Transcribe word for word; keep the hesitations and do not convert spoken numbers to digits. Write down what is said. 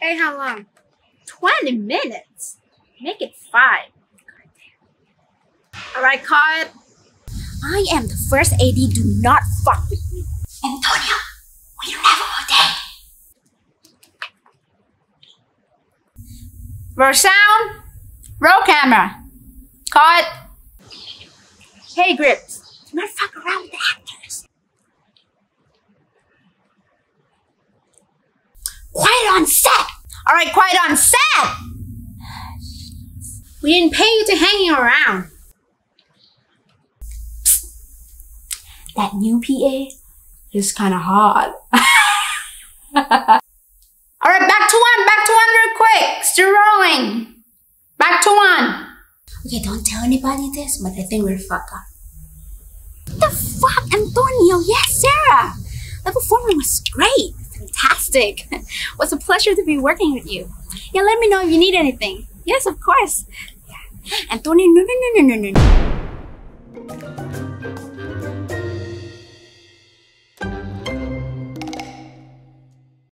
Hey, how long? twenty minutes. Make it five. All right, call it. I am the first A D. Do not fuck with me. Antonio, we don't have all day. Roll sound. Roll camera. Call it. Hey, Grips. Do not fuck around with the actors. Quiet on set. All right, quiet on set. We didn't pay you to hanging around. That new P A is kind of hard. All right, back to one, back to one real quick. Still rolling. Back to one. Okay, don't tell anybody this, but I think we're fucked up. What the fuck, Antonio? Yes, Sarah. Level four was great. Fantastic. It was a pleasure to be working with you. Yeah, let me know if you need anything. Yes, of course. Yeah. Antonio, no, no, no, no, no, no.